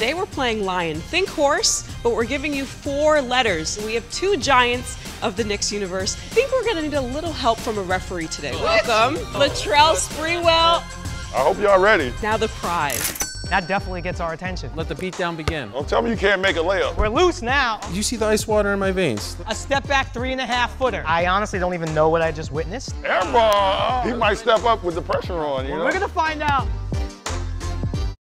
Today we're playing lion. Think horse, but we're giving you four letters. We have two giants of the Knicks universe. I think we're going to need a little help from a referee today. What? Welcome, Latrell Sprewell. I hope y'all ready. Now the prize. That definitely gets our attention. Let the beatdown begin. Don't tell me you can't make a layup. We're loose now. You see the ice water in my veins. A step back 3.5-footer. I honestly don't even know what I just witnessed. Airball. He might step up with the pressure on, you know? We're going to find out.